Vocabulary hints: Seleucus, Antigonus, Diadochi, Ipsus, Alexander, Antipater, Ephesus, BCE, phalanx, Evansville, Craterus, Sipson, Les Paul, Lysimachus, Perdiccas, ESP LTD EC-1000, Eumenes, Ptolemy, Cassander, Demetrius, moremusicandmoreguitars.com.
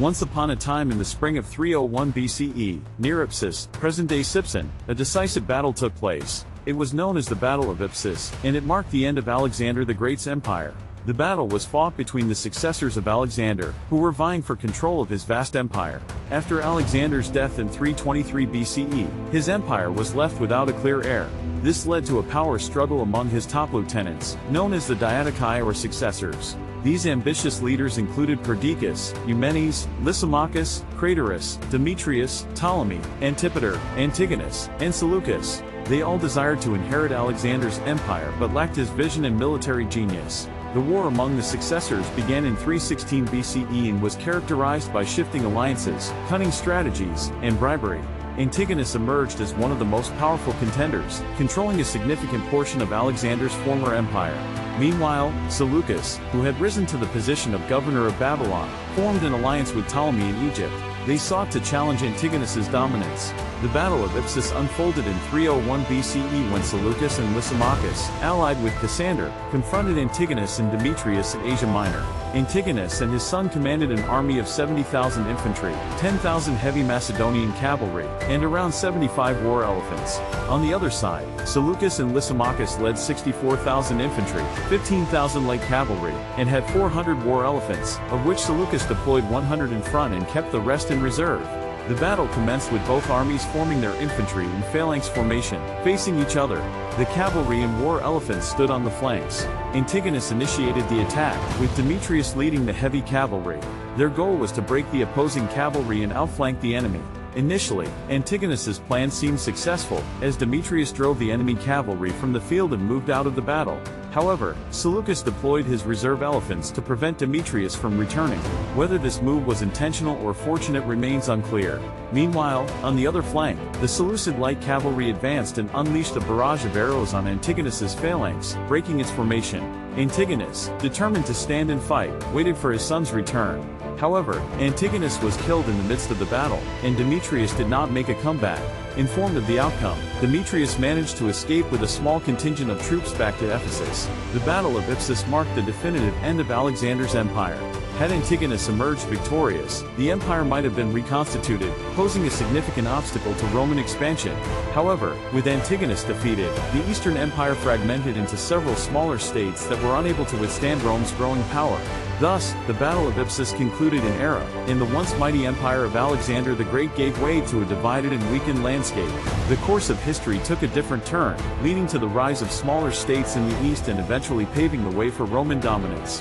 Once upon a time in the spring of 301 BCE, near Ipsus, present-day Sipson, a decisive battle took place. It was known as the Battle of Ipsus, and it marked the end of Alexander the Great's empire. The battle was fought between the successors of Alexander, who were vying for control of his vast empire. After Alexander's death in 323 BCE, his empire was left without a clear heir. This led to a power struggle among his top lieutenants, known as the Diadochi or successors. These ambitious leaders included Perdiccas, Eumenes, Lysimachus, Craterus, Demetrius, Ptolemy, Antipater, Antigonus, and Seleucus. They all desired to inherit Alexander's empire but lacked his vision and military genius. The war among the successors began in 316 BCE and was characterized by shifting alliances, cunning strategies, and bribery. Antigonus emerged as one of the most powerful contenders, controlling a significant portion of Alexander's former empire. Meanwhile, Seleucus, who had risen to the position of governor of Babylon, formed an alliance with Ptolemy in Egypt. They sought to challenge Antigonus's dominance. The Battle of Ipsus unfolded in 301 BCE when Seleucus and Lysimachus, allied with Cassander, confronted Antigonus and Demetrius in Asia Minor. Antigonus and his son commanded an army of 70,000 infantry, 10,000 heavy Macedonian cavalry, and around 75 war elephants. On the other side, Seleucus and Lysimachus led 64,000 infantry, 15,000 light cavalry, and had 400 war elephants, of which Seleucus deployed 100 in front and kept the rest in reserve. The battle commenced with both armies forming their infantry in phalanx formation, facing each other. The cavalry and war elephants stood on the flanks. Antigonus initiated the attack, with Demetrius leading the heavy cavalry. Their goal was to break the opposing cavalry and outflank the enemy. Initially, Antigonus's plan seemed successful, as Demetrius drove the enemy cavalry from the field and moved out of the battle. However, Seleucus deployed his reserve elephants to prevent Demetrius from returning. Whether this move was intentional or fortunate remains unclear. Meanwhile, on the other flank, the Seleucid light cavalry advanced and unleashed a barrage of arrows on Antigonus's phalanx, breaking its formation. Antigonus, determined to stand and fight, waited for his son's return. However, Antigonus was killed in the midst of the battle, and Demetrius did not make a comeback. Informed of the outcome, Demetrius managed to escape with a small contingent of troops back to Ephesus. The Battle of Ipsus marked the definitive end of Alexander's empire. Had Antigonus emerged victorious, the empire might have been reconstituted, posing a significant obstacle to Roman expansion. However, with Antigonus defeated, the Eastern Empire fragmented into several smaller states that were unable to withstand Rome's growing power. Thus, the Battle of Ipsus concluded an era, and the once mighty empire of Alexander the Great gave way to a divided and weakened landscape. The course of history took a different turn, leading to the rise of smaller states in the East and eventually paving the way for Roman dominance.